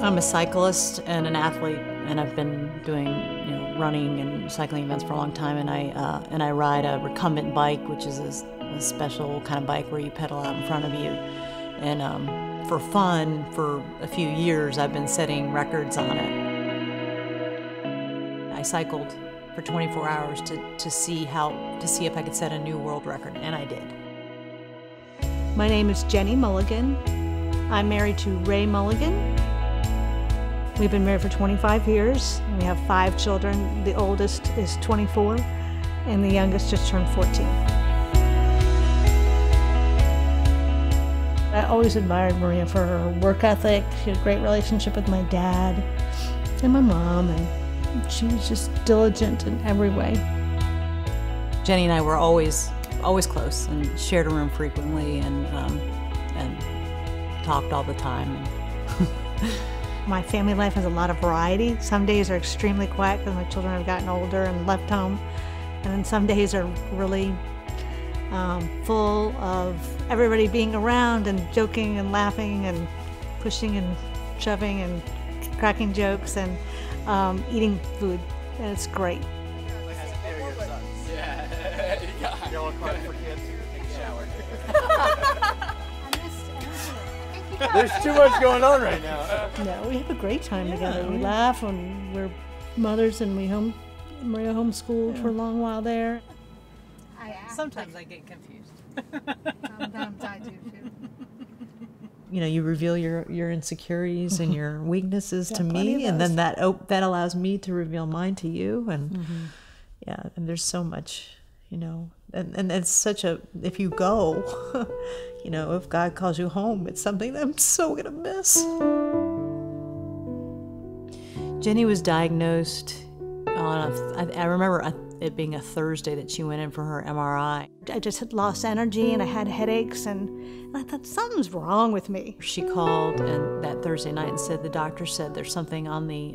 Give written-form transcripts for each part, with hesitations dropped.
I'm a cyclist and an athlete, and I've been doing running and cycling events for a long time. And I ride a recumbent bike, which is a special kind of bike where you pedal out in front of you. And for fun, for a few years, I've been setting records on it. I cycled for 24 hours to see if I could set a new world record, and I did. My name is Jenny Mulligan. I'm married to Ray Mulligan. We've been married for 25 years. We have 5 children. The oldest is 24, and the youngest just turned 14. I always admired Maria for her work ethic. She had a great relationship with my dad and my mom, and she was just diligent in every way. Jenny and I were always close, and shared a room frequently, and talked all the time. My family life has a lot of variety. Some days are extremely quiet because my children have gotten older and left home, and then some days are really full of everybody being around and joking and laughing and pushing and shoving and cracking jokes and eating food, and it's great. There's too much going on right now. No, we have a great time together. We laugh, and we're mothers, and Maria homeschooled for a long while there. Sometimes I get confused. Sometimes I do too. You reveal your insecurities and your weaknesses to me, and then that allows me to reveal mine to you, and yeah, and there's so much. And it's such a, if you go, if God calls you home, it's something that I'm so gonna miss. Jenny was diagnosed on I remember it being a Thursday that she went in for her MRI. I just had lost energy, and I had headaches, and I thought something's wrong with me. She called and that Thursday night and said, the doctor said there's something on the,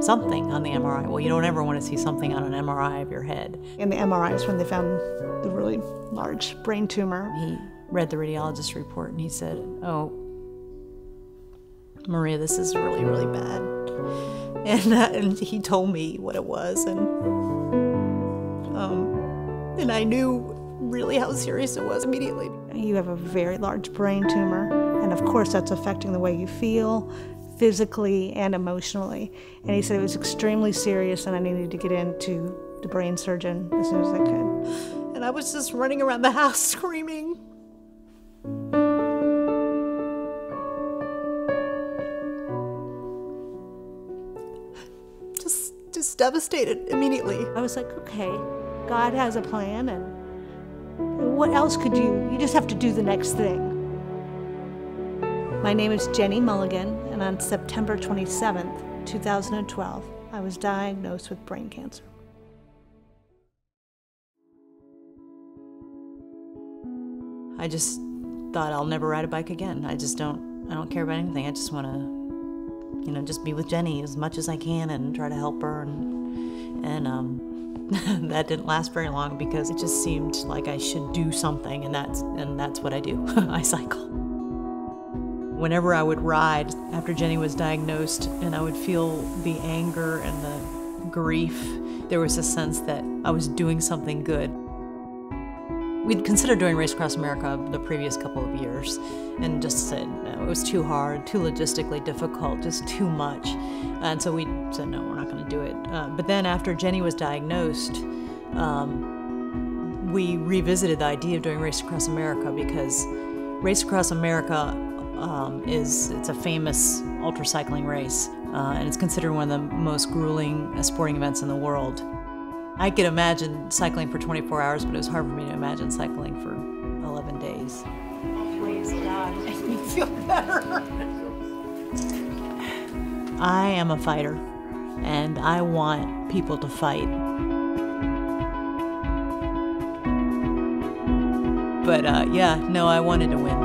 something on the MRI. Well, you don't ever want to see something on an MRI of your head. And the MRI is when they found the really large brain tumor. He read the radiologist's report, and he said, oh, Maria, this is really, really bad. And he told me what it was, and I knew really how serious it was immediately. You have a very large brain tumor, and of course that's affecting the way you feel, physically and emotionally. And he said it was extremely serious, and I needed to get into the brain surgeon as soon as I could. And I was just running around the house screaming. Just devastated immediately. I was like, okay, God has a plan, and what else could you just have to do the next thing. My name is Jenny Mulligan, and on September 27, 2012, I was diagnosed with brain cancer. I just thought, I'll never ride a bike again. I don't care about anything. I just want to, just be with Jenny as much as I can and try to help her. And that didn't last very long, because it just seemed like I should do something, and that's what I do. I cycle. Whenever I would ride after Jenny was diagnosed, and I would feel the anger and the grief, there was a sense that I was doing something good. We'd considered doing Race Across America the previous couple of years, and just said, no, it was too hard, too logistically difficult, just too much. And so we said, no, we're not going to do it. But then after Jenny was diagnosed, we revisited the idea of doing Race Across America, because Race Across America it's a famous ultracycling race, and it's considered one of the most grueling sporting events in the world. I could imagine cycling for 24 hours, but it was hard for me to imagine cycling for 11 days. Praise God, it makes me feel better. I am a fighter, and I want people to fight. But yeah, no, I wanted to win.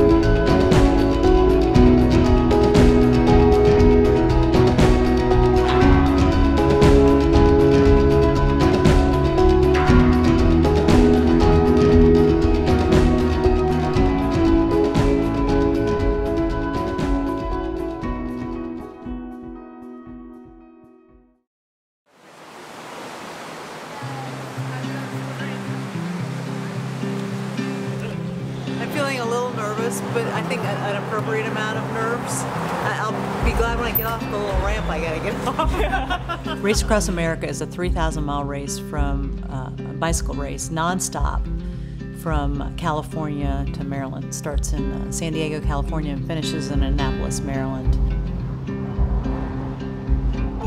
nervous, but I think an appropriate amount of nerves. I'll be glad when I get off the little ramp I gotta get off. Yeah. Race Across America is a 3,000-mile race from a bicycle race, nonstop, from California to Maryland. Starts in San Diego, California, and finishes in Annapolis, Maryland.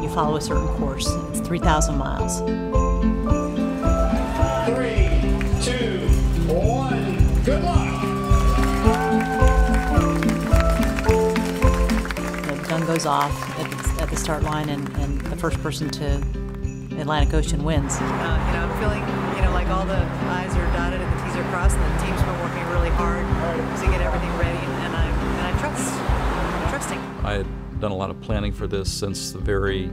You follow a certain course. It's 3,000 miles. 3, 2, 1, good luck! The gun goes off at the start line, and the first person to Atlantic Ocean wins. I'm feeling, like all the I's are dotted and the T's are crossed, and the team's been working really hard to get everything ready, and I'm trusting. I had done a lot of planning for this since the very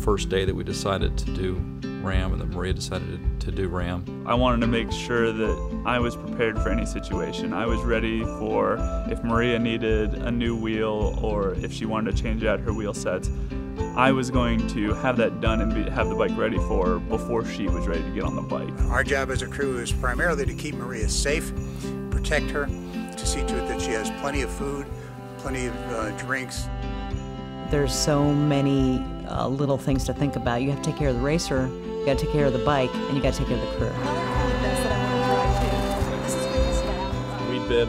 first day that we decided to do RAM, and that Maria decided to do RAM. I wanted to make sure that I was prepared for any situation. I was ready for if Maria needed a new wheel or if she wanted to change out her wheel sets. I was going to have that done and have the bike ready for her before she was ready to get on the bike. Our job as a crew is primarily to keep Maria safe, protect her, to see to it that she has plenty of food, plenty of drinks. There's so many little things to think about. You have to take care of the racer, you got to take care of the bike, and you got to take care of the crew. We'd been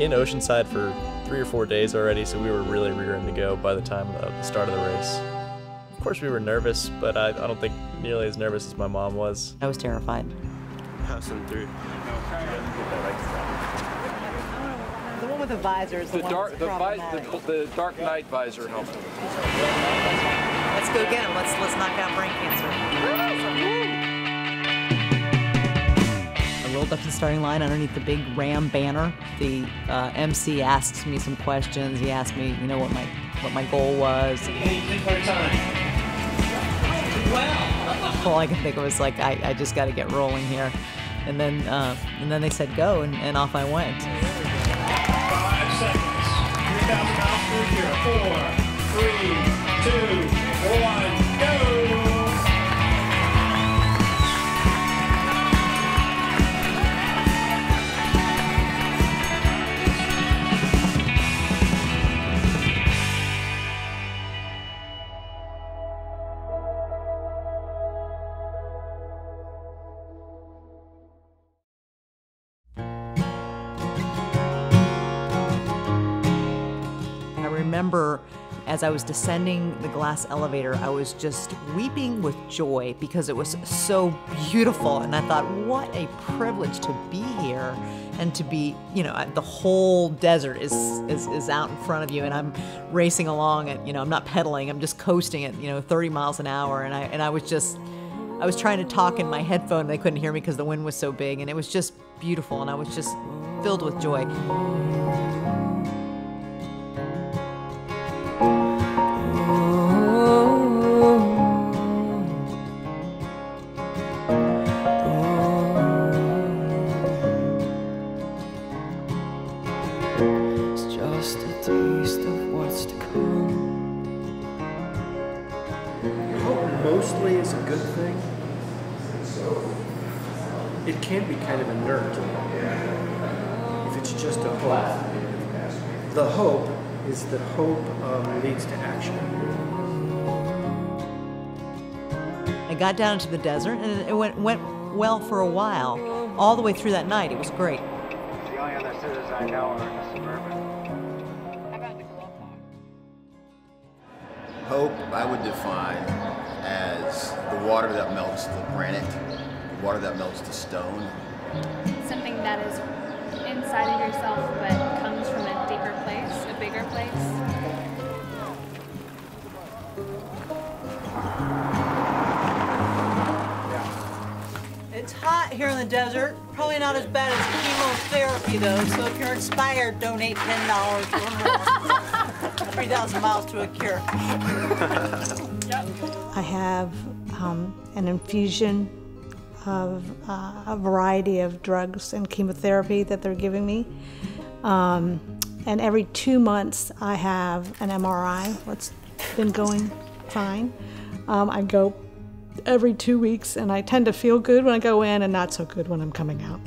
in Oceanside for 3 or 4 days already, so we were really rearing to go by the time of the start of the race. Of course we were nervous, but I don't think nearly as nervous as my mom was. I was terrified. Passing through. The one with the visor is the one that's problematic. The dark night visor helmet. Let's go get him. Let's knock out brain cancer. I rolled up to the starting line underneath the big RAM banner. The MC asks me some questions. He asked me, what my goal was. Wow. All I could think of was like, I just got to get rolling here, and then they said go, and off I went. 5 seconds. 3,000 miles to a cure. 4, 3, 2, 1, go! As I was descending the glass elevator, I was just weeping with joy because it was so beautiful, and I thought, what a privilege to be here and to be, the whole desert is out in front of you, and I'm racing along, and I'm not pedaling, I'm just coasting at 30 miles an hour, and I was just, I was trying to talk in my headphone, and they couldn't hear me because the wind was so big, and it was just beautiful, and I was just filled with joy. That hope leads to action. I got down into the desert, and it went well for a while. All the way through that night, it was great. The only other cities I know are in the suburban. Hope, I would define as the water that melts the granite, the water that melts the stone. Something that is inside of yourself, but comes from a deeper place, a bigger place. It's hot here in the desert. Probably not as bad as chemotherapy, though, so if you're inspired, donate $10 to 3,000 miles to a cure. I have an infusion of a variety of drugs and chemotherapy that they're giving me. And every 2 months I have an MRI, what's been going fine. I go every 2 weeks, and I tend to feel good when I go in and not so good when I'm coming out.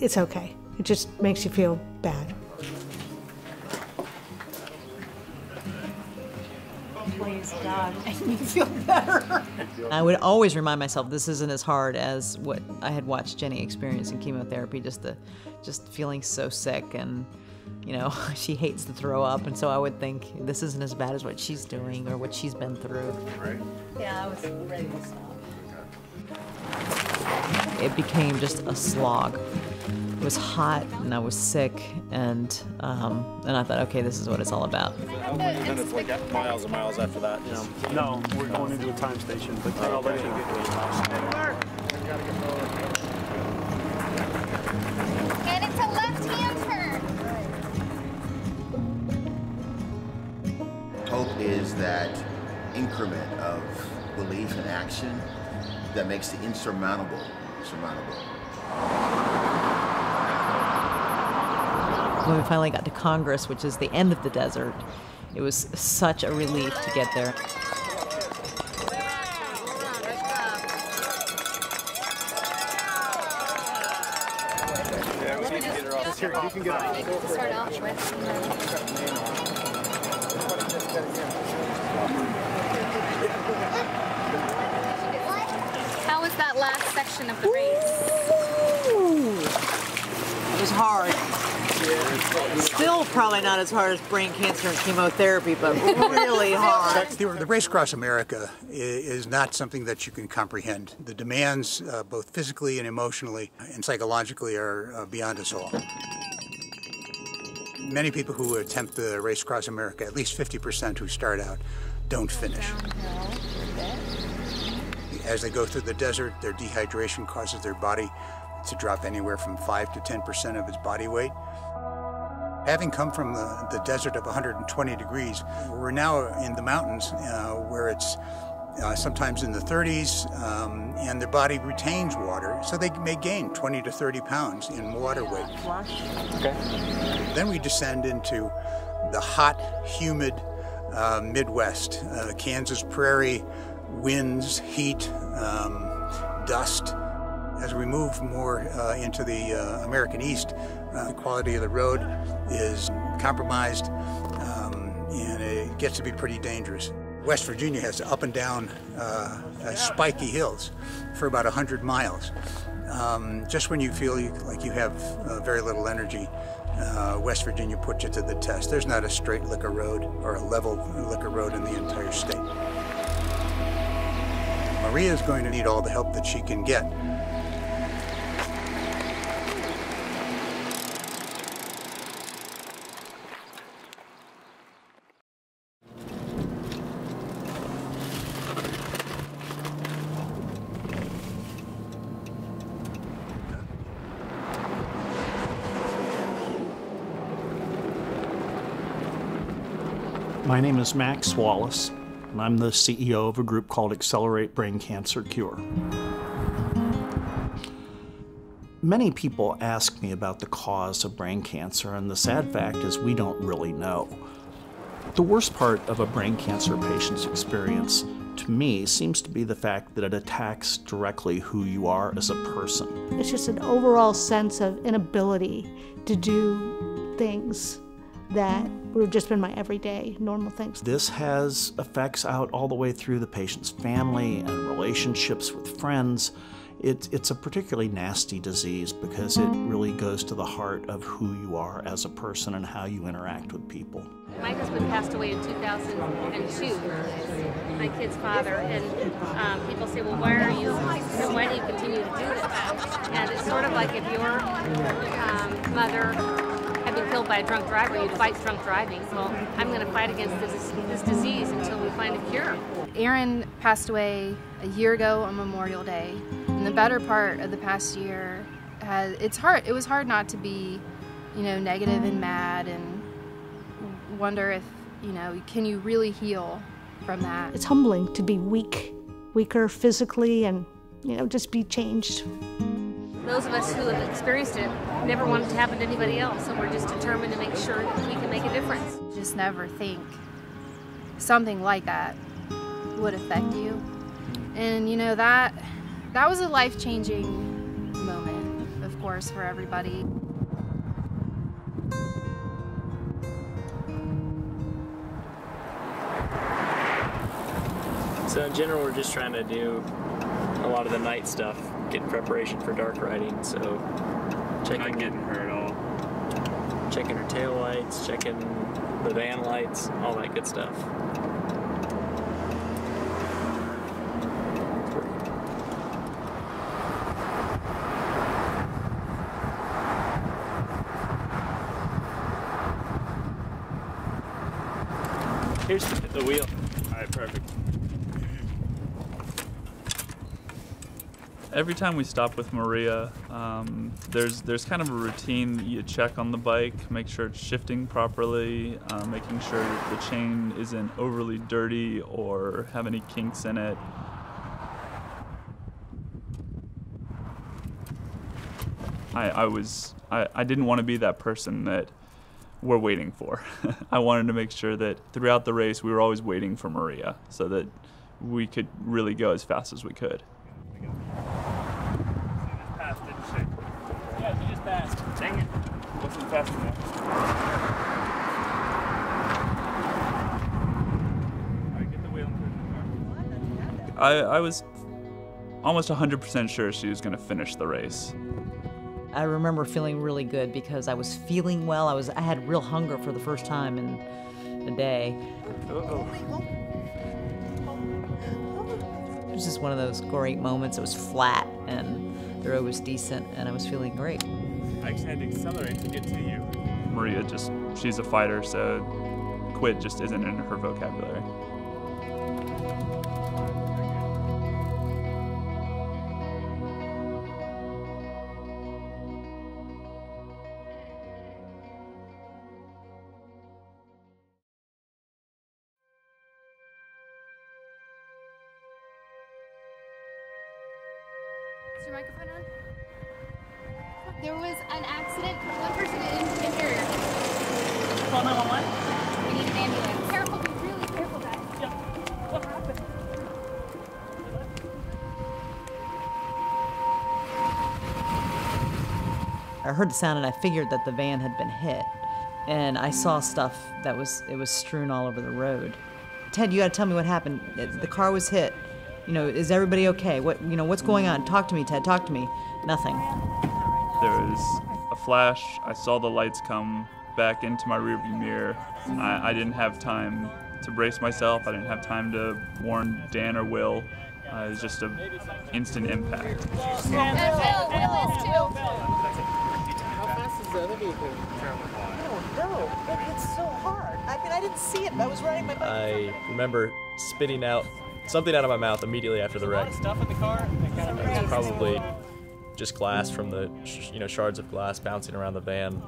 it's okay. It just makes you feel bad. Please, God, make me feel better. I would always remind myself this isn't as hard as what I had watched Jenny experience in chemotherapy, just feeling so sick, and you know, she hates to throw up, and so I would think this isn't as bad as what she's doing or what she's been through. Right? Yeah, I was ready to stop. It became just a slog. It was hot, and I was sick, and I thought, okay, this is what it's all about. And it's like miles and miles after that, you know. No, we're going into a time station, but they're already going to get to a time station. And it's a left-hand turn. Hope is that increment of belief and action that makes the insurmountable surmountable. When we finally got to Congress, which is the end of the desert, it was such a relief to get there. How was that last section of the race? It was hard. Still probably not as hard as brain cancer and chemotherapy, but really hard. The Race Across America is not something that you can comprehend. The demands, both physically and emotionally and psychologically, are beyond us all. Many people who attempt the Race Across America, at least 50% who start out, don't finish. As they go through the desert, their dehydration causes their body to drop anywhere from 5 to 10% of its body weight. Having come from the desert of 120 degrees, we're now in the mountains where it's sometimes in the 30s, and their body retains water, so they may gain 20 to 30 pounds in water weight. Okay. Then we descend into the hot, humid Midwest, Kansas prairie, winds, heat, dust. As we move more into the American East, the quality of the road is compromised, and it gets to be pretty dangerous. West Virginia has up and down spiky hills for about 100 miles. Just when you feel like you have very little energy, West Virginia puts you to the test. There's not a straight liquor road or a level liquor road in the entire state. Maria is going to need all the help that she can get. My name is Max Wallace, and I'm the CEO of a group called Accelerate Brain Cancer Cure. Many people ask me about the cause of brain cancer, and the sad fact is we don't really know. The worst part of a brain cancer patient's experience, to me, seems to be the fact that it attacks directly who you are as a person. It's just an overall sense of inability to do things that would have just been my everyday, normal things. This has effects out all the way through the patient's family and relationships with friends. It's a particularly nasty disease because it really goes to the heart of who you are as a person and how you interact with people. My husband passed away in 2002, my kid's father, and people say, well, why do you continue to do this? And it's sort of like if your mother been killed by a drunk driver, you'd fight drunk driving. Well, I'm going to fight against this disease until we find a cure. Aaron passed away a year ago on Memorial Day, and the better part of the past year, it's hard. It was hard not to be, you know, negative and mad and wonder if, you know, can you really heal from that? It's humbling to be weaker physically, and you know, just be changed. Those of us who have experienced it never want it to happen to anybody else, and we're just determined to make sure that we can make a difference. Just never think something like that would affect you. And you know, that was a life-changing moment, of course. numbers for everybody. So in general, we're just trying to do a lot of the night stuff, get in preparation for dark riding. So checking, not getting her at all. Checking her tail lights, checking the van lights, all that good stuff. Here's the wheel. All right, perfect. Every time we stop with Maria, there's kind of a routine that you check on the bike, make sure it's shifting properly, making sure that the chain isn't overly dirty or have any kinks in it. I didn't want to be that person that we're waiting for. I wanted to make sure that throughout the race we were always waiting for Maria so that we could really go as fast as we could. We got it. Just passed, didn't she? Yeah, she just passed. Dang it. Wasn't fast enough. Alright, get the wheel in the car. I was almost 100% sure she was going to finish the race. I remember feeling really good because I was feeling well. I had real hunger for the first time in a day. Uh-oh. It was just one of those great moments. It was flat and the road was decent and I was feeling great. I actually had to accelerate to get to you. Maria she's a fighter, so quit just isn't in her vocabulary. Is your microphone on? There was an accident. One person is injured. Call 911. We need an ambulance. Careful, be really careful, guys. Yeah. What happened? I heard the sound and I figured that the van had been hit, and I saw stuff that was strewn all over the road. Ted, you got to tell me what happened. The car was hit. You know, is everybody okay? What, you know, what's going on? Talk to me, Ted, talk to me. Nothing. There was a flash. I saw the lights come back into my rearview mirror. I didn't have time to brace myself. I didn't have time to warn Dan or Will. It was just an instant impact. How fast is the other vehicle? No, it's so hard. I mean, I didn't see it, but I was riding my bike. I remember spitting out something out of my mouth immediately after the wreck. There's a lot of stuff in the car. It's probably just glass from the, shards of glass bouncing around the van.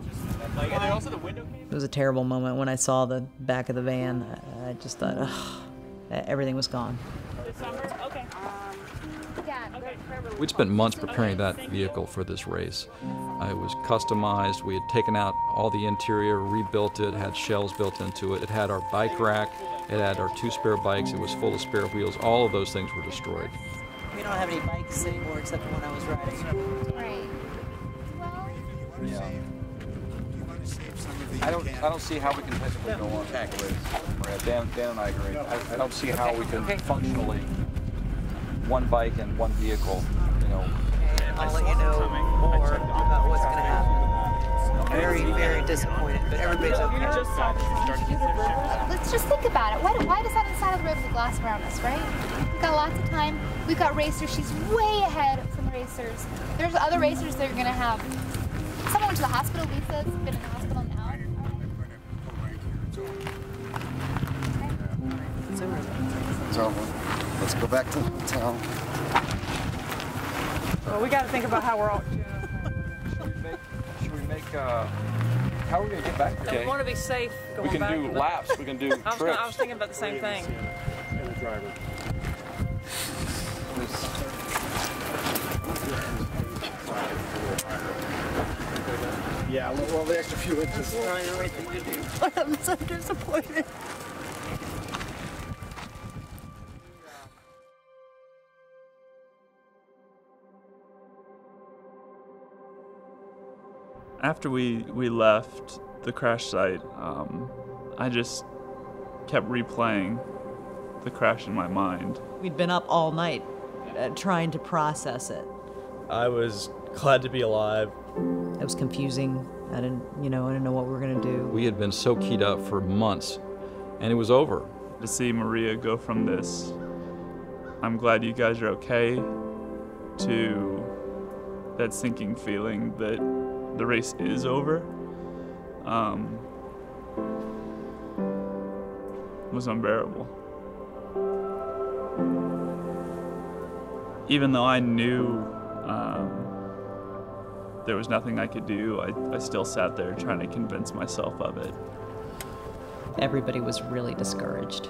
It was a terrible moment when I saw the back of the van. I just thought, oh, everything was gone. We'd spent months preparing that vehicle for this race. It was customized. We had taken out all the interior, rebuilt it, had shells built into it. It had our bike rack. It had our two spare bikes. It was full of spare wheels. All of those things were destroyed. We don't have any bikes anymore except the one I was riding. Right. Well, yeah. I don't see how we can physically go on track with Dan and I agree. I don't see how we can functionally one bike and one vehicle. You know. I'll let you know more about what's going to happen. Very, very disappointed, but everybody's okay. Let's just think about it. Why does that inside of the road with the glass around us, right? We've got lots of time. We've got racers. She's way ahead from racers. There's other racers that are going to have. Someone went to the hospital. Lisa's been in the hospital now. It's over. It's over. Let's go back to the hotel. Well, we got to think about how we're all. How are we going to get back there? Okay. We want to be safe going back. We can do laps. We can do trips. I was thinking about the same thing. And the driver. Yeah, well, the extra few inches. That's probably the right thing to do. But I'm so disappointed. After we left the crash site, I just kept replaying the crash in my mind. We'd been up all night trying to process it. I was glad to be alive. It was confusing. I didn't know what we were going to do. We had been so keyed up for months, and it was over. To see Maria go from this, I'm glad you guys are okay, to that sinking feeling that the race is over, was unbearable. Even though I knew there was nothing I could do, I still sat there trying to convince myself of it. Everybody was really discouraged.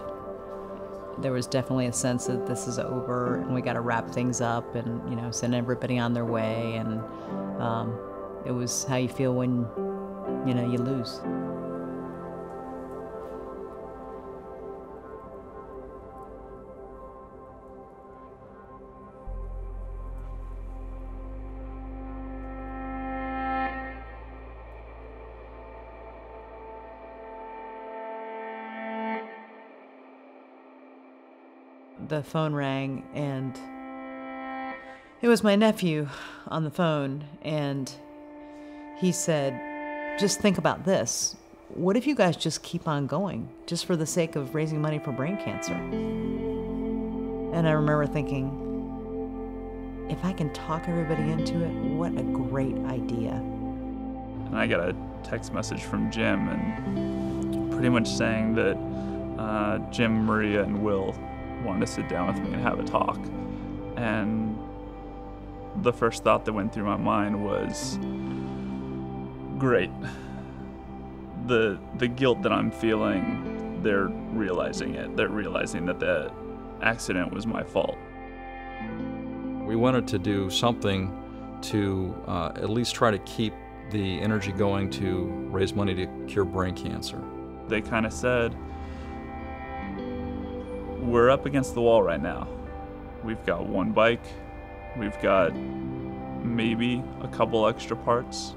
There was definitely a sense that this is over and we got to wrap things up and, you know, send everybody on their way. And it was how you feel when, you know, you lose. The phone rang, and it was my nephew on the phone, and he said, just think about this. What if you guys just keep on going, just for the sake of raising money for brain cancer? And I remember thinking, if I can talk everybody into it, what a great idea. And I got a text message from Jim, and pretty much saying that Jim, Maria, and Will wanted to sit down with me and have a talk. And the first thought that went through my mind was, great. The guilt that I'm feeling, they're realizing it. They're realizing that the accident was my fault. We wanted to do something to at least try to keep the energy going to raise money to cure brain cancer. They kind of said, we're up against the wall right now. We've got one bike. We've got maybe a couple extra parts.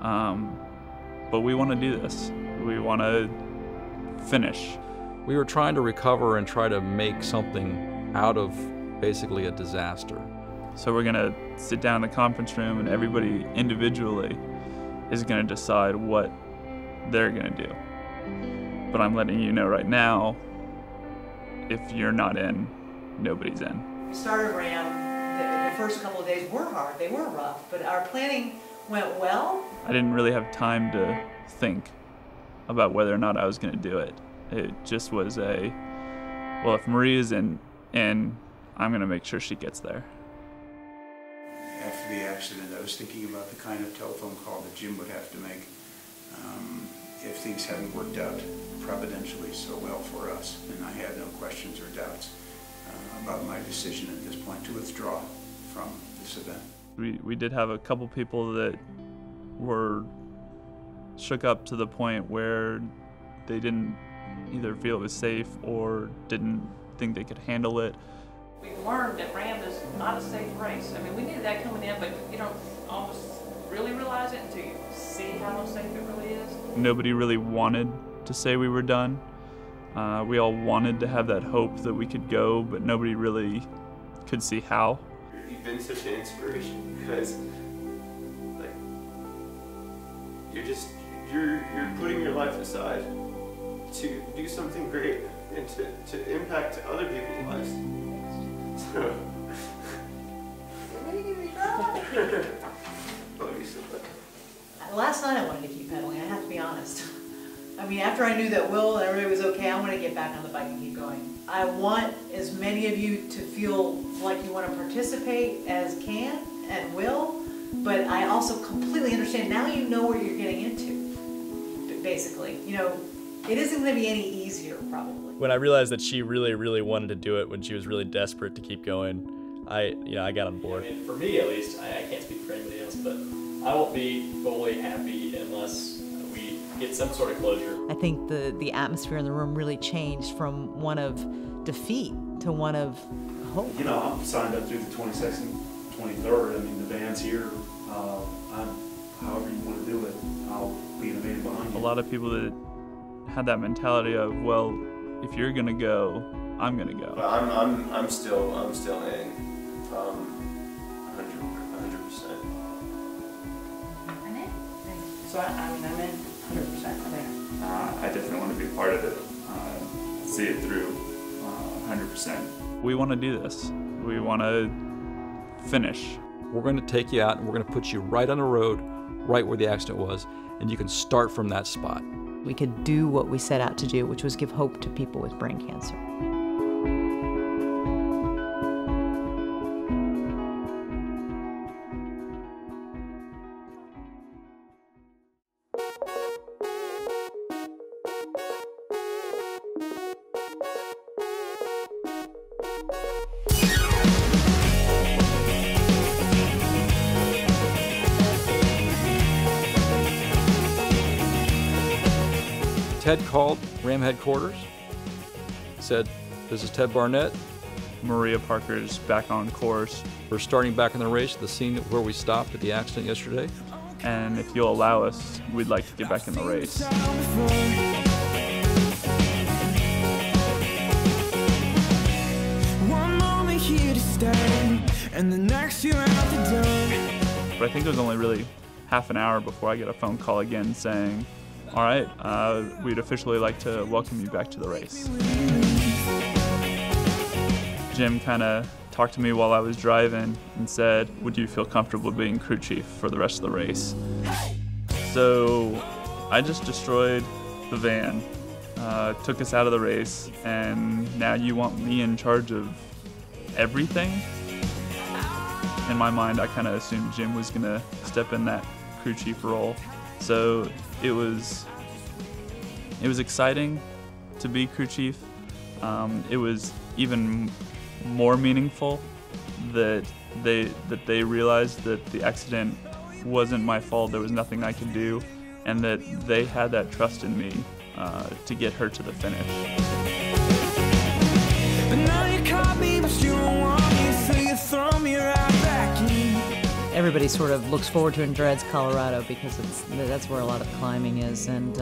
But we want to do this. We want to finish. We were trying to recover and try to make something out of basically a disaster. So we're going to sit down in the conference room and everybody individually is going to decide what they're going to do. But I'm letting you know right now, if you're not in, nobody's in. We started around, the first couple of days were hard, they were rough, but our planning went well. I didn't really have time to think about whether or not I was gonna do it. It just was a, well, if Maria's in, I'm gonna make sure she gets there. After the accident, I was thinking about the kind of telephone call that Jim would have to make if things hadn't worked out providentially so well for us, and I had no questions or doubts about my decision at this point to withdraw from this event. We did have a couple people that were shook up to the point where they didn't either feel it was safe or didn't think they could handle it. We've learned that Ram is not a safe race. I mean, we knew that coming in, but you don't almost really realize it until you see how unsafe it really is. Nobody really wanted to say we were done. We all wanted to have that hope that we could go, but nobody really could see how. You've been such an inspiration because, like, you're putting your life aside to do something great and to impact other people's lives. So, love you so much. Last night I wanted to keep pedaling. I have to be honest. I mean, after I knew that Will and everybody was okay, I want to get back on the bike and keep going. I want as many of you to feel like you want to participate as can and will, but I also completely understand now you know where you're getting into, basically. You know, it isn't going to be any easier, probably. When I realized that she really, really wanted to do it, when she was really desperate to keep going, I got on board. I mean, for me, at least, I can't speak for anybody else, but I won't be fully happy unless get some sort of closure. I think the atmosphere in the room really changed from one of defeat to one of hope. You know, I'm signed up through the 22nd, 23rd. I mean, the van's here. However you want to do it. lot of people that had that mentality of, well, if you're gonna go, I'm gonna go. I'm still in, 100%. I'm in. So I'm in 100%. I definitely want to be part of it. See it through, 100%. We want to do this. We want to finish. We're going to take you out and we're going to put you right on the road, right where the accident was, and you can start from that spot. We could do what we set out to do, which was give hope to people with brain cancer. Ted called RAM headquarters, said, this is Ted Barnett. Maria Parker's back on course. We're starting back in the race, the scene where we stopped at the accident yesterday. And if you'll allow us, we'd like to get back in the race. One moment here to stay, and the next you're out the door. But I think it was only really half an hour before I get a phone call again saying, all right, we'd officially like to welcome you back to the race. Jim kind of talked to me while I was driving and said, would you feel comfortable being crew chief for the rest of the race? So I just destroyed the van, took us out of the race, and now you want me in charge of everything? In my mind, I kind of assumed Jim was gonna step in that crew chief role. So it was exciting to be crew chief. It was even more meaningful that they realized that the accident wasn't my fault, there was nothing I could do, and that they had that trust in me to get her to the finish. Everybody sort of looks forward to and dreads Colorado because that's where a lot of climbing is. And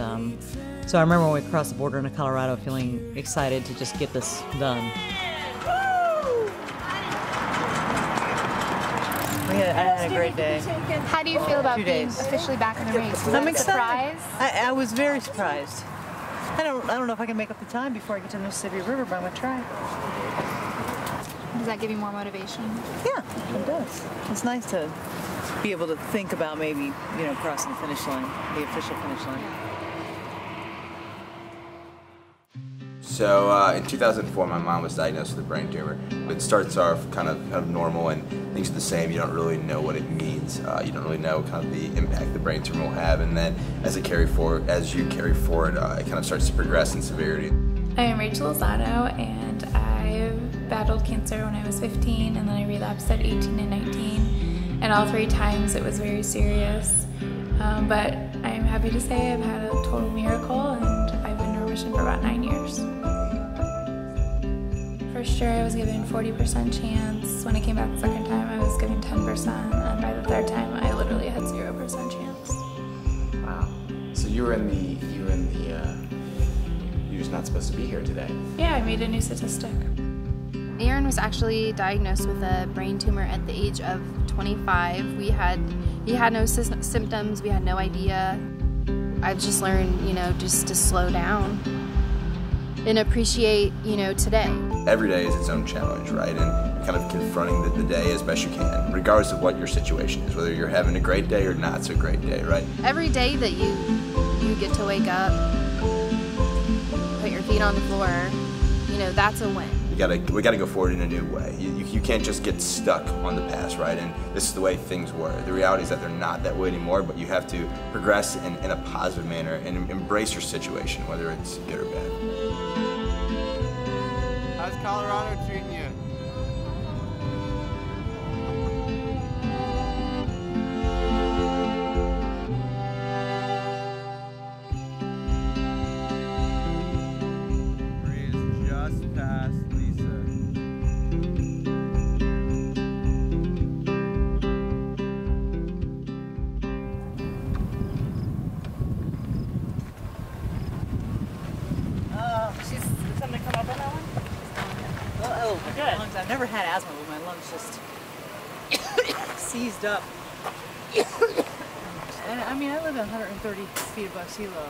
so I remember when we crossed the border into Colorado feeling excited to just get this done. I had a great day. How do you feel about being officially back in the race? I'm excited. I was very surprised. I don't know if I can make up the time before I get to the Mississippi River, but I'm going to try. Does that give you more motivation? Yeah, it does. It's nice to be able to think about maybe, crossing the finish line, the official finish line. So in 2004, my mom was diagnosed with a brain tumor. It starts off kind of normal and things are the same. You don't really know what it means. You don't really know kind of the impact the brain tumor will have. And then as you carry forward, it kind of starts to progress in severity. I am Rachel Lozano, and I battled cancer when I was 15, and then I relapsed at 18 and 19, and all three times it was very serious, but I'm happy to say I've had a total miracle, and I've been in remission for about 9 years. For sure I was given 40% chance. When I came back the second time I was given 10%, and by the third time I literally had 0% chance. Wow. So you're just not supposed to be here today. Yeah, I made a new statistic. Aaron was actually diagnosed with a brain tumor at the age of 25. He had no symptoms, we had no idea. I've just learned, just to slow down and appreciate, today. Every day is its own challenge, right? And kind of confronting the day as best you can, regardless of what your situation is, whether you're having a great day or not so great day, right? Every day that you get to wake up, put your feet on the floor, that's a win. We gotta go forward in a new way. You can't just get stuck on the past, right? And this is the way things were. The reality is that they're not that way anymore, but you have to progress in a positive manner and embrace your situation, whether it's good or bad. How's Colorado treating you? Good. Lungs. I've never had asthma, but my lungs just seized up. And I mean, I live at 130 feet above sea level.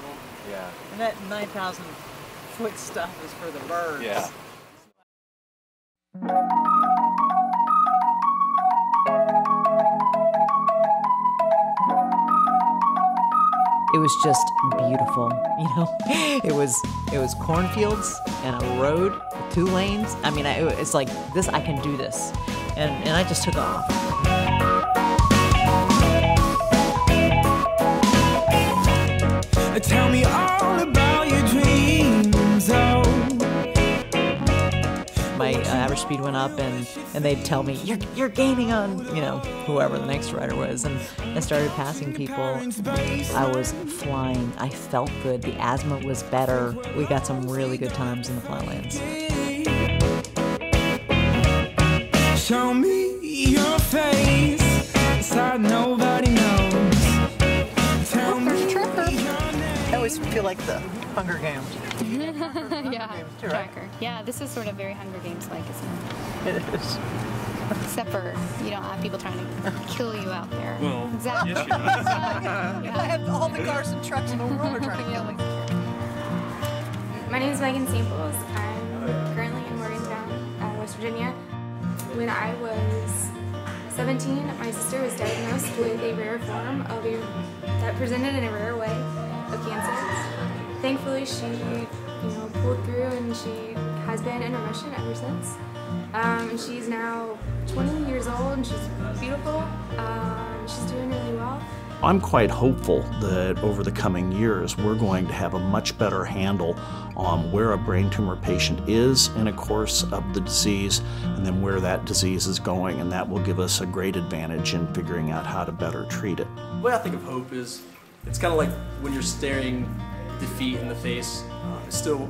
Yeah. And that 9,000 foot stuff is for the birds. Yeah. It was just beautiful, you know. It was cornfields and a road, with 2 lanes. I mean, it's like this. I can do this, and I just took off. Tell me all about your dreams. Oh. My average speed went up, and they'd tell me, you're gaining on, you know, whoever the next rider was. And I started passing people. I was flying. I felt good. The asthma was better. We got some really good times in the flatlands. Show me your face. Inside nobody knows. Tell me I always feel like the Hunger Games. Yeah, too, right? Tracker. Yeah, this is sort of very Hunger Games-like, isn't it? It is. Except for you don't have people trying to kill you out there. Well, exactly. Yes, yeah. I have all the cars and trucks in the world are trying to kill me. My name is Megan Samples. I'm currently in Morgantown, West Virginia. When I was 17, my sister was diagnosed with a rare form of that presented in a rare way of cancer. Thankfully, she, pulled through, and she has been in remission ever since. She's now 20 years old, and she's beautiful. She's doing really well. I'm quite hopeful that over the coming years, we're going to have a much better handle on where a brain tumor patient is in a course of the disease, and then where that disease is going, and that will give us a great advantage in figuring out how to better treat it. The way I think of hope is, it's kind of like when you're staring defeat in the face, still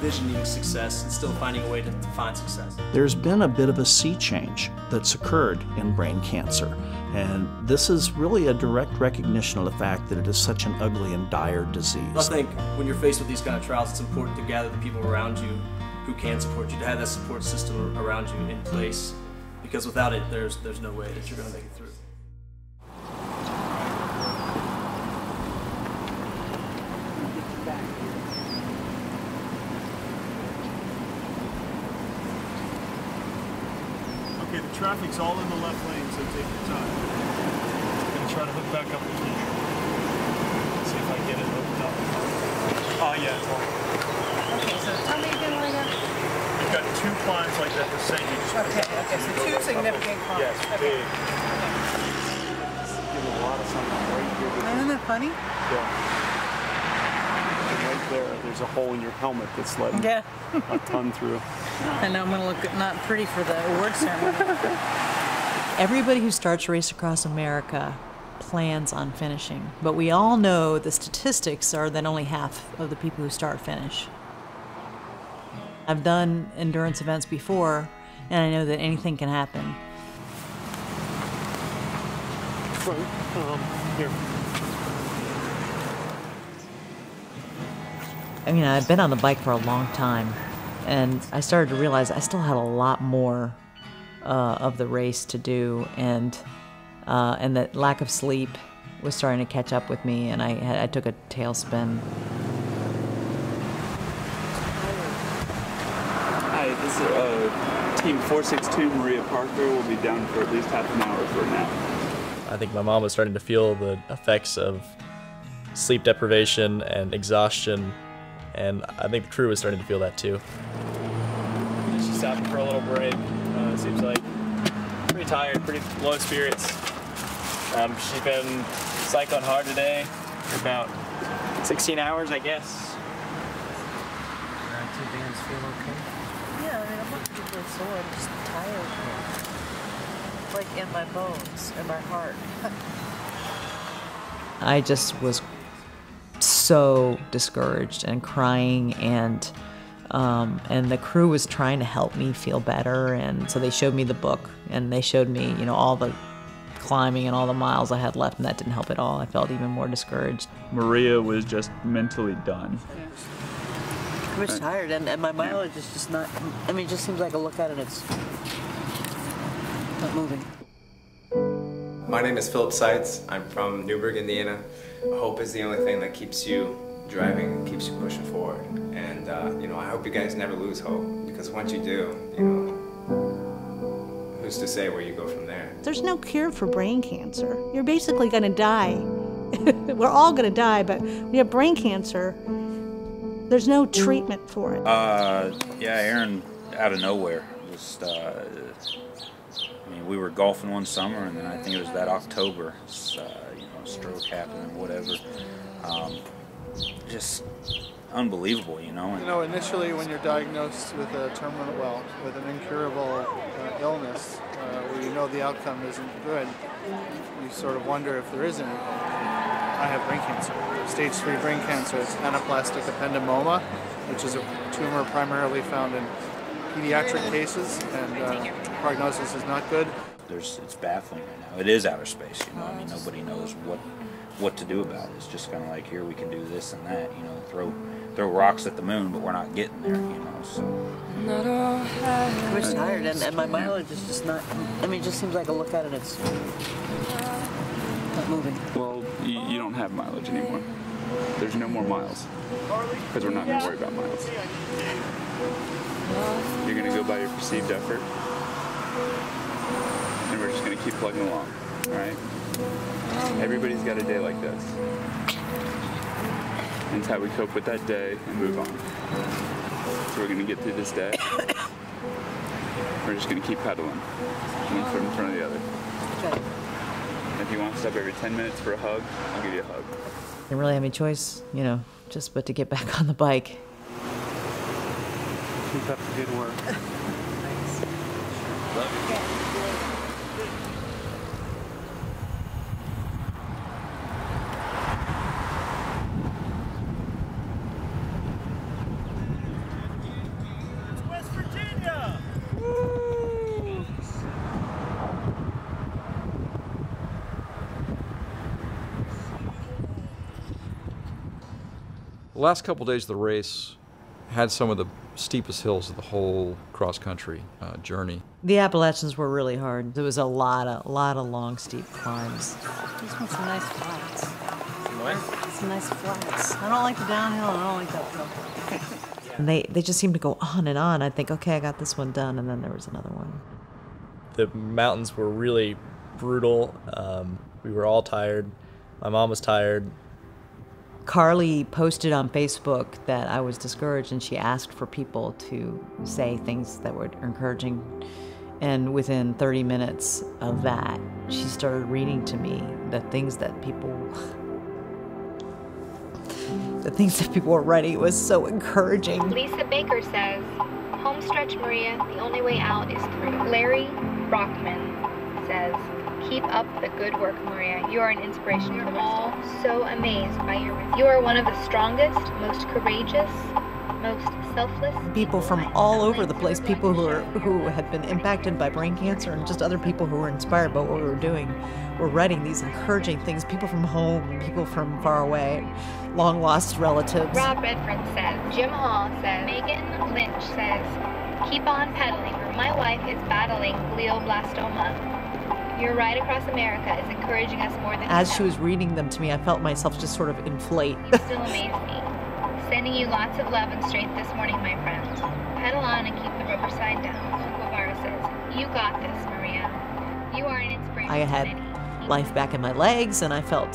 visioning success and still finding a way to find success. There's been a bit of a sea change that's occurred in brain cancer, and this is really a direct recognition of the fact that it is such an ugly and dire disease. I think when you're faced with these kind of trials, it's important to gather the people around you who can support you, to have that support system around you in place, because without it, there's no way that you're going to make it through. Traffic's all in the left lane, so take your time. I'm going to try to hook back up with you. See if I get it hooked up. Oh, yeah, it's all right. Okay, so tell me again, Maria. You've got 2 climbs like that the same. Okay, so 2 significant climbs. Yes, okay. Big. Give a lot of something right here. Isn't that funny? Yeah. And right there's a hole in your helmet that's letting a ton through. And I'm going to look not pretty for the award ceremony. Everybody who starts Race Across America plans on finishing, but we all know the statistics are that only half of the people who start finish. I've done endurance events before, and I know that anything can happen. Here. I mean, I've been on the bike for a long time. And I started to realize I still had a lot more of the race to do, and that lack of sleep was starting to catch up with me, and I took a tailspin. Hi, this is Team 462 Maria Parker. We'll be down for at least half an hour for a nap. I think my mom was starting to feel the effects of sleep deprivation and exhaustion. And I think the crew was starting to feel that too. Just stopping for a little break. Seems like pretty tired, pretty low spirits. She's been cycling hard today, for about 16 hours, I guess. Do bands feel okay? Yeah, I mean, I'm not particularly sore. I'm just tired. Like in my bones, in my heart. I just was so discouraged and crying, and the crew was trying to help me feel better, and so they showed me the book, and they showed me, all the climbing and all the miles I had left, and that didn't help at all. I felt even more discouraged. Maria was just mentally done. I'm just tired, and my mileage is just not, I mean, it just seems like I look at it, it's not moving. My name is Philip Seitz. I'm from Newburgh, Indiana. Hope is the only thing that keeps you driving, keeps you pushing forward. And, you know, I hope you guys never lose hope, because once you do, you know, who's to say where you go from there? There's no cure for brain cancer. You're basically going to die. We're all going to die, but when you have brain cancer, there's no treatment for it. Yeah, Aaron, out of nowhere, just, I mean, we were golfing one summer, and then I think it was that October, you know, stroke happened, whatever. Just unbelievable, you know. And, you know, initially when you're diagnosed with a terminal, well, with an incurable illness, where you know the outcome isn't good, you sort of wonder if there is anything. I have brain cancer, stage 3 brain cancer. It's anaplastic ependymoma, which is a tumor primarily found in pediatric cases, and prognosis is not good. It's baffling right now. It is outer space, you know. I mean, nobody knows what to do about it. It's just kind of like, here we can do this and that, you know, throw rocks at the moon, but we're not getting there, you know. So I'm just tired, and my mileage is just not. I mean, it just seems like I look at it, it's not moving. Well, you don't have mileage anymore. There's no more miles, because we're not going to worry about miles. You're going to go by your perceived effort, and we're just going to keep plugging along, all right? Everybody's got a day like this. And it's how we cope with that day and move on. So we're going to get through this day. We're just going to keep pedaling, one foot in front of the other. Okay. If you want to stop every 10 minutes for a hug, I'll give you a hug. I didn't really have any choice, you know, just but to get back on the bike. Keep up the good work. Thanks. Love you. It's West Virginia! The last couple days of the race had some of the steepest hills of the whole cross-country journey. The Appalachians were really hard. There was a lot of long, steep climbs. These ones are nice flats. What? Some nice flats. I don't like the downhill, and I don't like the uphill. And they just seemed to go on and on. I'd think, okay, I got this one done, and then there was another one. The mountains were really brutal. We were all tired. My mom was tired. Carly posted on Facebook that I was discouraged, and she asked for people to say things that were encouraging. And within 30 minutes of that, she started reading to me the things that people were writing. It was so encouraging. Lisa Baker says, "Home stretch, Maria. The only way out is through." Larry Rockman says, "Keep up the good work, Maria. You are an inspiration. We're all so amazed by your resilience. You are one of the strongest, most courageous, most selfless." People from all over the place, people who had been impacted by brain cancer, and just other people who were inspired by what we were doing, were writing these encouraging things. People from home, people from far away, long lost relatives. Rob Redford says, Jim Hall says, Megan Lynch says, "Keep on pedaling. My wife is battling glioblastoma. Your ride across America is encouraging us more than..." As she was reading them to me, I felt myself just sort of inflate. "You still amaze me. Sending you lots of love and strength this morning, my friend. Pedal on and keep the river side down." Guevara says, "You got this, Maria. You are an inspiration." I had life back in my legs, and I felt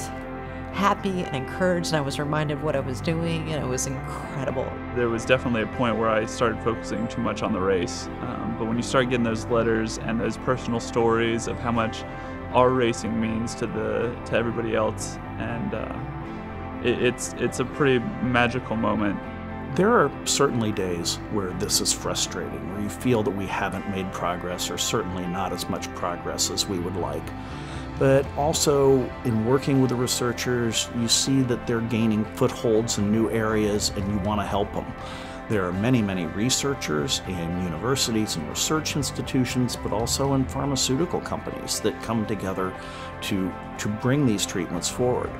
happy and encouraged, and I was reminded of what I was doing, and it was incredible. There was definitely a point where I started focusing too much on the race, but when you start getting those letters and those personal stories of how much our racing means to everybody else, and it's a pretty magical moment. There are certainly days where this is frustrating, where you feel that we haven't made progress, or certainly not as much progress as we would like. But also, in working with the researchers, you see that they're gaining footholds in new areas, and you want to help them. There are many, many researchers in universities and research institutions, but also in pharmaceutical companies that come together to bring these treatments forward.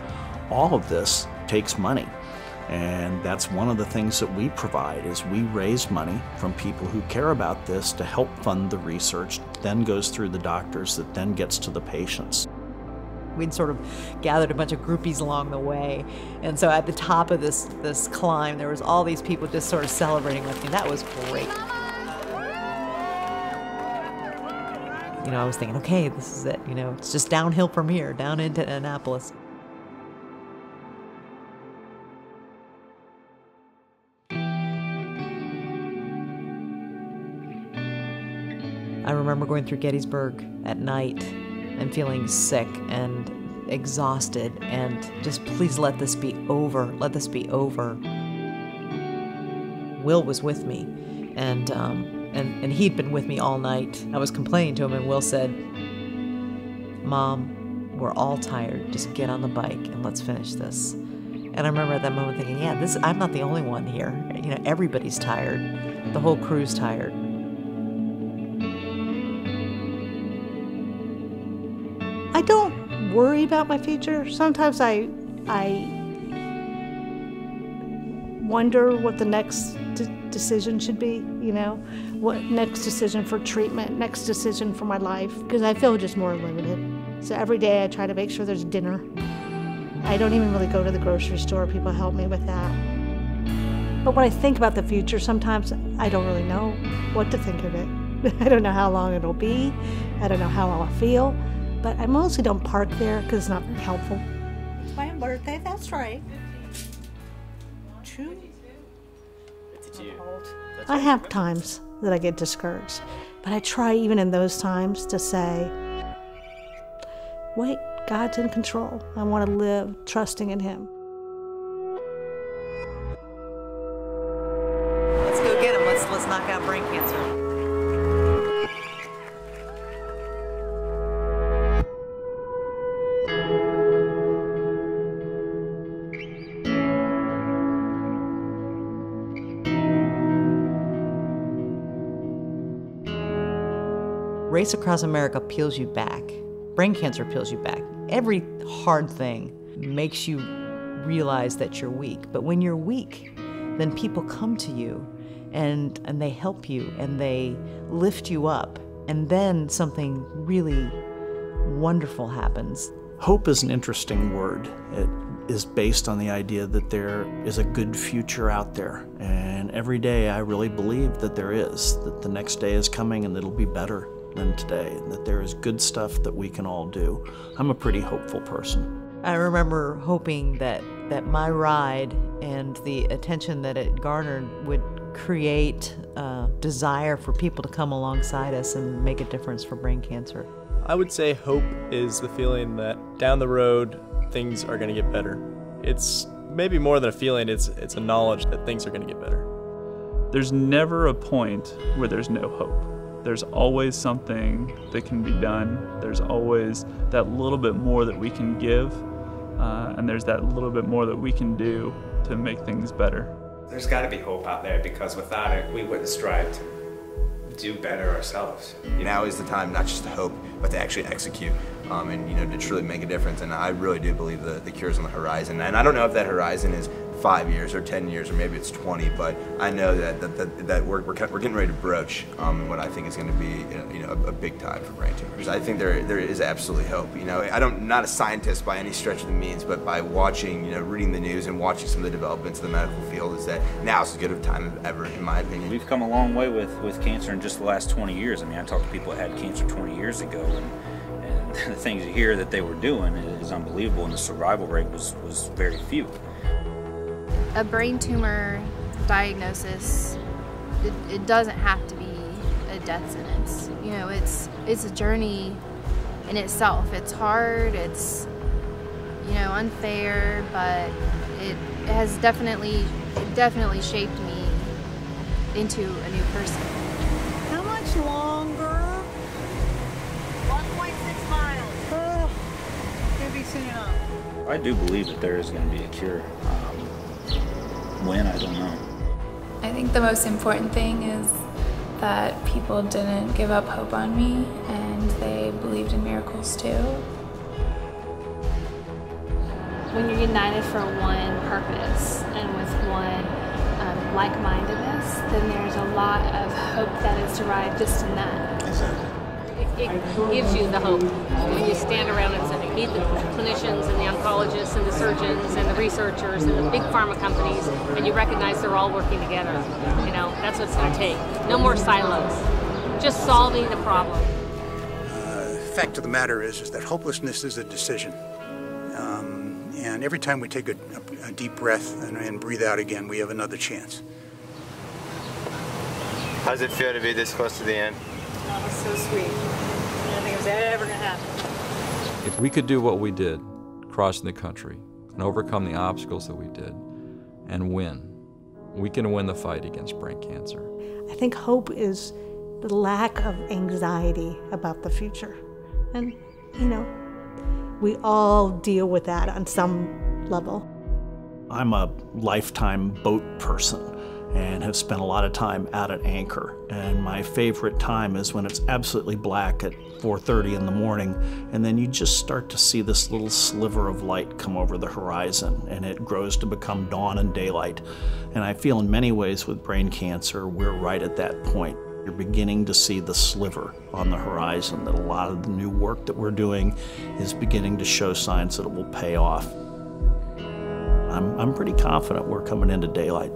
All of this takes money. And that's one of the things that we provide is we raise money from people who care about this to help fund the research, then goes through the doctors, that then gets to the patients. We'd sort of gathered a bunch of groupies along the way. And so at the top of this climb, there was all these people just sort of celebrating with me. That was great. You know, I was thinking, okay, this is it. You know, it's just downhill from here, down into Annapolis. I remember going through Gettysburg at night and feeling sick and exhausted and just, please let this be over, let this be over. Will was with me, and he'd been with me all night. I was complaining to him, and Will said, "Mom, we're all tired, just get on the bike and let's finish this." And I remember at that moment thinking, yeah, I'm not the only one here. You know, everybody's tired, the whole crew's tired. I don't worry about my future. Sometimes I wonder what the next decision should be, you know? What next decision for treatment, next decision for my life, because I feel just more limited. So every day I try to make sure there's dinner. I don't even really go to the grocery store. People help me with that. But when I think about the future, sometimes I don't really know what to think of it. I don't know how long it'll be. I don't know how I'll feel. But I mostly don't park there because it's not very helpful. It's my birthday, that's right. 52. I have times that I get discouraged, but I try even in those times to say, wait, God's in control. I want to live trusting in Him. Let's go get him. Let's knock out brain cancer. Race Across America peels you back. Brain cancer peels you back. Every hard thing makes you realize that you're weak. But when you're weak, then people come to you and they help you and they lift you up. And then something really wonderful happens. Hope is an interesting word. It is based on the idea that there is a good future out there. And every day I really believe that there is, that the next day is coming and it'll be better than today, and that there is good stuff that we can all do. I'm a pretty hopeful person. I remember hoping that my ride and the attention that it garnered would create a desire for people to come alongside us and make a difference for brain cancer. I would say hope is the feeling that down the road things are going to get better. It's maybe more than a feeling, it's a knowledge that things are going to get better. There's never a point where there's no hope. There's always something that can be done. There's always that little bit more that we can give, and there's that little bit more that we can do to make things better. There's got to be hope out there, because without it, we wouldn't strive to do better ourselves. Now is the time not just to hope, but to actually execute, and to truly make a difference. And I really do believe the cure's on the horizon. And I don't know if that horizon is 5 years or 10 years, or maybe it's 20, but I know that we're getting ready to broach what I think is going to be a big time for brain tumors. I think there is absolutely hope. I'm not a scientist by any stretch of the means, but by watching, reading the news and watching some of the developments in the medical field, is that now's as good of a time as ever, in my opinion. We've come a long way with cancer in just the last 20 years. I mean, I talked to people that had cancer 20 years ago, and the things you hear that they were doing is unbelievable, and the survival rate was very few. A brain tumor diagnosis, it doesn't have to be a death sentence. It's a journey in itself. It's hard, it's, unfair, but it has definitely shaped me into a new person. How much longer? 1.6 miles. Oh, it'll be soon enough. I do believe that there is going to be a cure. When, I don't know. I think the most important thing is that people didn't give up hope on me, and they believed in miracles too. when you're united for one purpose and with one like-mindedness, then there's a lot of hope that is derived just in that. It gives you the hope when you stand around and say, meet the clinicians and the oncologists and the surgeons and the researchers and the big pharma companies, and you recognize they're all working together. You know, that's what it's going to take. No more silos. Just solving the problem. The fact of the matter is that hopelessness is a decision. And every time we take a deep breath and breathe out again, we have another chance. How does it feel to be this close to the end? Oh, that's so sweet. I don't think it was ever going to happen. If we could do what we did, crossing the country, and overcome the obstacles that we did, and win, we can win the fight against brain cancer. I think hope is the lack of anxiety about the future. And, you know, we all deal with that on some level. I'm a lifetime boat person and have spent a lot of time out at anchor. And my favorite time is when it's absolutely black at 4:30 in the morning, and then you just start to see this little sliver of light come over the horizon, and it grows to become dawn and daylight. And I feel in many ways with brain cancer, we're right at that point. You're beginning to see the sliver on the horizon, that a lot of the new work that we're doing is beginning to show signs that it will pay off. I'm pretty confident we're coming into daylight.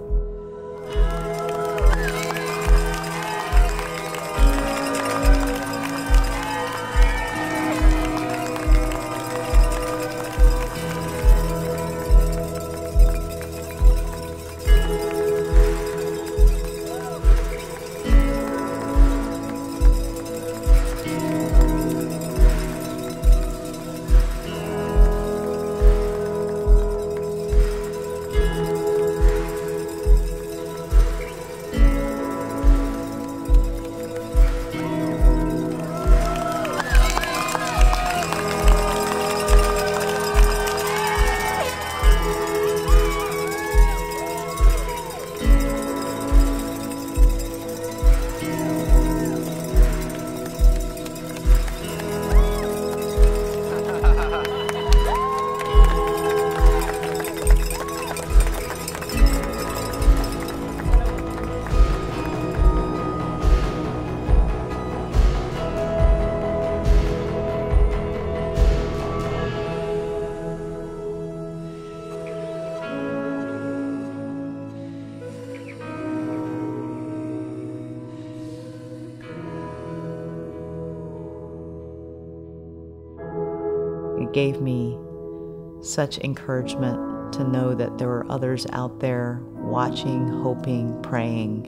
Gave me such encouragement to know that there were others out there watching, hoping, praying.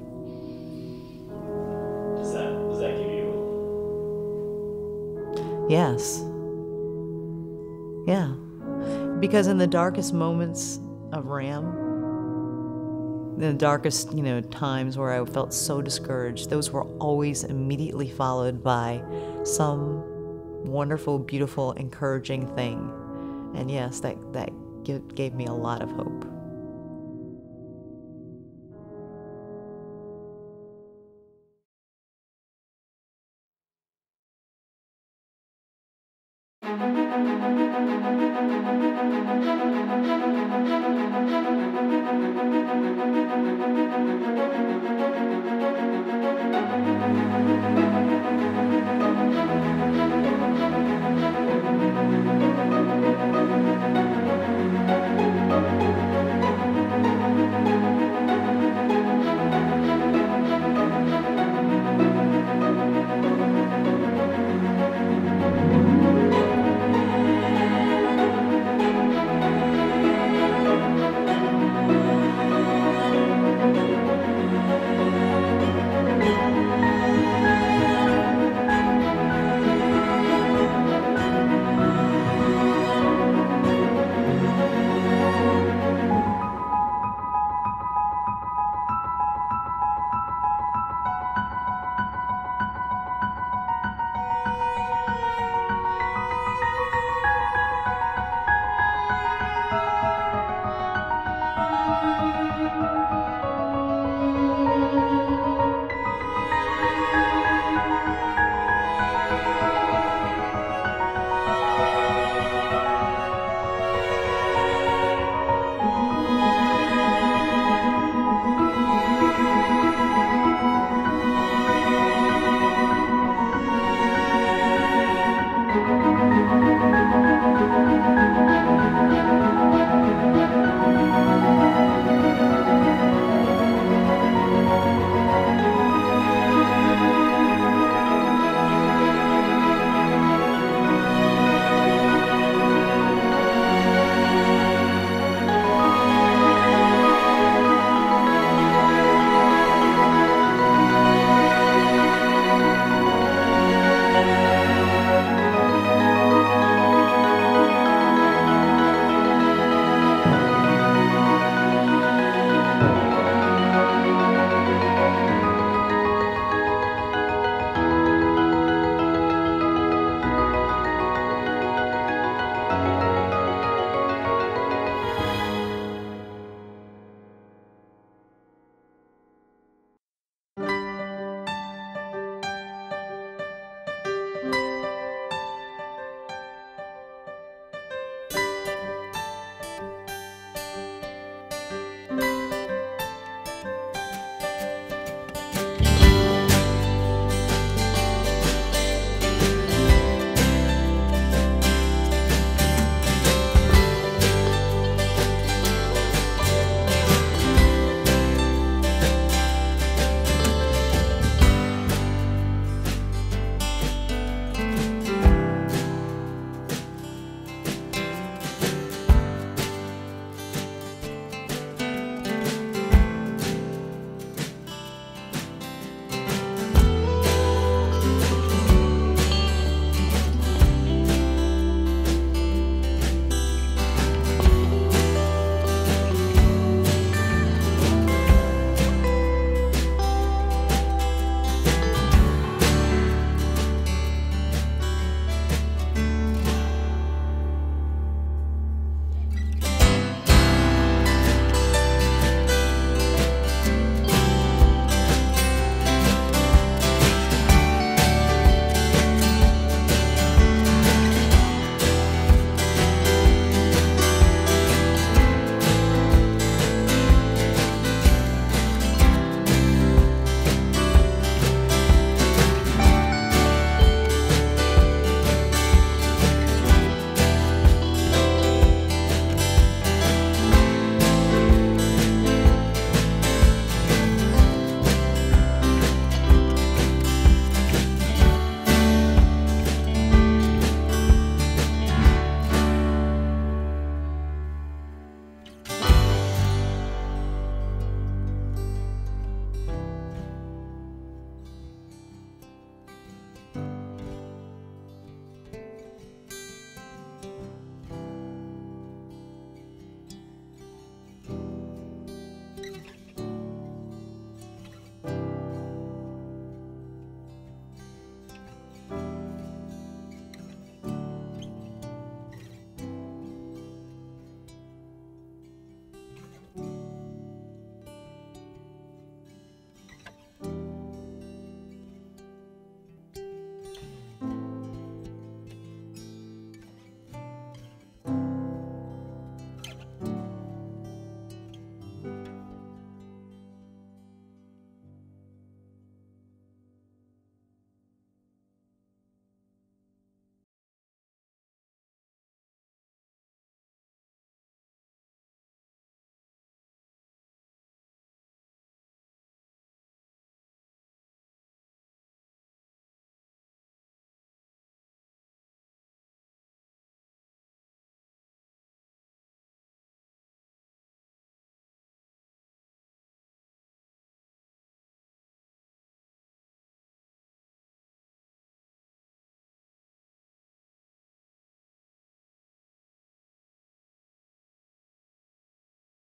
Does that give you? Yes. Yeah. Because in the darkest moments of RAM, in the darkest, you know, times where I felt so discouraged, those were always immediately followed by some wonderful, beautiful, encouraging thing. And yes, that gave me a lot of hope.